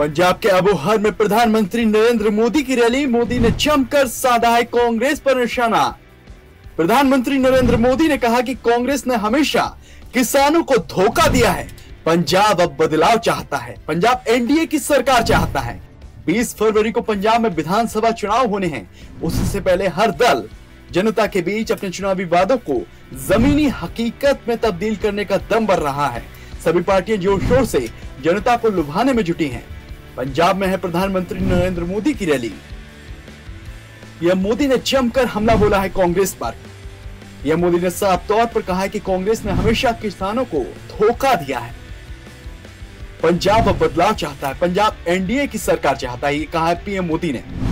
पंजाब के अबोहर में प्रधानमंत्री नरेंद्र मोदी की रैली। मोदी ने जमकर साधा है कांग्रेस पर निशाना। प्रधानमंत्री नरेंद्र मोदी ने कहा कि कांग्रेस ने हमेशा किसानों को धोखा दिया है। पंजाब अब बदलाव चाहता है। पंजाब एनडीए की सरकार चाहता है। 20 फरवरी को पंजाब में विधानसभा चुनाव होने हैं। उससे पहले हर दल जनता के बीच अपने चुनावी वादों को जमीनी हकीकत में तब्दील करने का दम भर रहा है। सभी पार्टियां जोर शोर से जनता को लुभाने में जुटी हैं। पंजाब में है प्रधानमंत्री नरेंद्र मोदी की रैली। यह मोदी ने जमकर हमला बोला है कांग्रेस पर। यह मोदी ने साफ तौर पर कहा है कि कांग्रेस ने हमेशा किसानों को धोखा दिया है। पंजाब अब बदलाव चाहता है। पंजाब एनडीए की सरकार चाहता है, ये कहा है पीएम मोदी ने।